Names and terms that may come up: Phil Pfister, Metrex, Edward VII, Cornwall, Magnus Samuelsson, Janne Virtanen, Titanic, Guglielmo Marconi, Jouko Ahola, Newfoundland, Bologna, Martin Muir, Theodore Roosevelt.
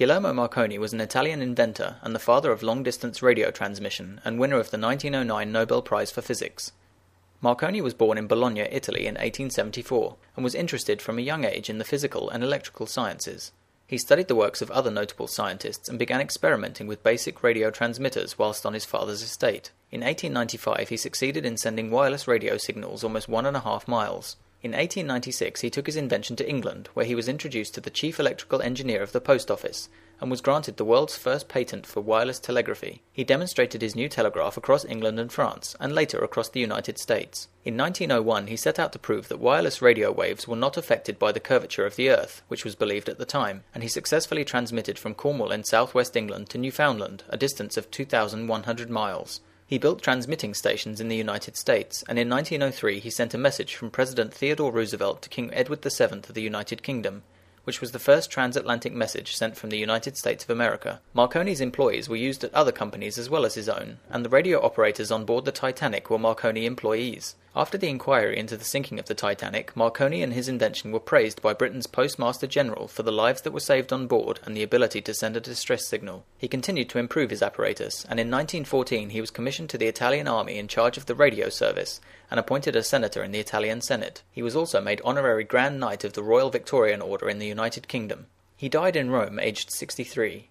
Guglielmo Marconi was an Italian inventor and the father of long-distance radio transmission and winner of the 1909 Nobel Prize for Physics. Marconi was born in Bologna, Italy in 1874 and was interested from a young age in the physical and electrical sciences. He studied the works of other notable scientists and began experimenting with basic radio transmitters whilst on his father's estate. In 1895 he succeeded in sending wireless radio signals almost 1.5 miles. In 1896 he took his invention to England, where he was introduced to the chief electrical engineer of the post office, and was granted the world's first patent for wireless telegraphy. He demonstrated his new telegraph across England and France, and later across the United States. In 1901 he set out to prove that wireless radio waves were not affected by the curvature of the Earth, which was believed at the time, and he successfully transmitted from Cornwall in southwest England to Newfoundland, a distance of 2,100 miles. He built transmitting stations in the United States, and in 1903 he sent a message from President Theodore Roosevelt to King Edward VII of the United Kingdom, which was the first transatlantic message sent from the United States of America. Marconi's employees were used at other companies as well as his own, and the radio operators on board the Titanic were Marconi employees. After the inquiry into the sinking of the Titanic, Marconi and his invention were praised by Britain's Postmaster General for the lives that were saved on board and the ability to send a distress signal. He continued to improve his apparatus, and in 1914 he was commissioned to the Italian army in charge of the radio service and appointed a senator in the Italian Senate. He was also made honorary Grand Knight of the Royal Victorian Order in the United Kingdom. He died in Rome aged 63.